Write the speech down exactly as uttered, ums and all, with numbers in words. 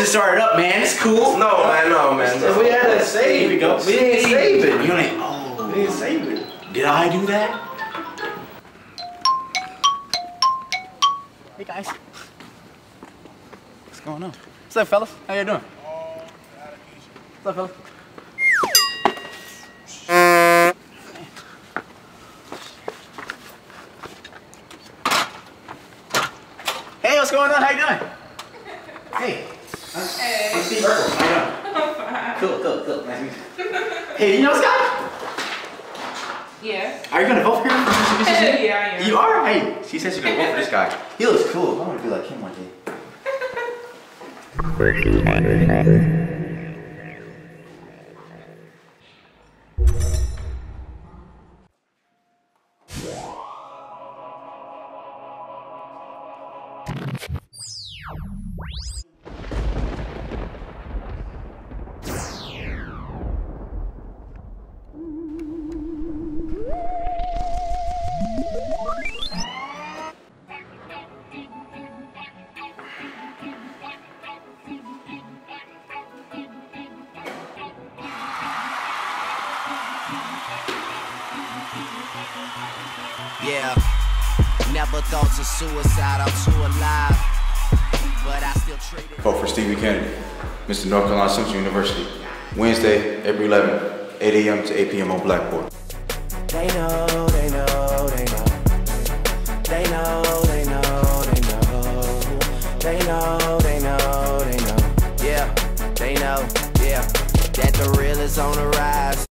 just started up, man. It's cool. No, man, no, man. No. We had it saved. We didn't save it. You ain't. Oh. We didn't save it. Did I do that? Hey guys. What's going on? What's up, fellas? How you doing? Oh, what's up, fellas? Hey, what's going on? How you doing? Hey. I'm, hey. I'm Steve. How you doing? Cool, cool, cool. Nice to meet you. Hey, you know Scott? Yeah. Are you gonna vote for him? Yeah, I am. You are? Hey, she says she's gonna vote for this guy. He looks cool. I wanna be like him one day. Yeah, never thought of suicide, I'm too alive, but I still treat it. Vote for Steven Cannady, Mister North Carolina Central University. Wednesday, every eleven, eight A M to eight P M on Blackboard. They know, they know, they know. They know, they know, they know. They know, they know, they know. Yeah, they know, yeah. That the real is on the rise.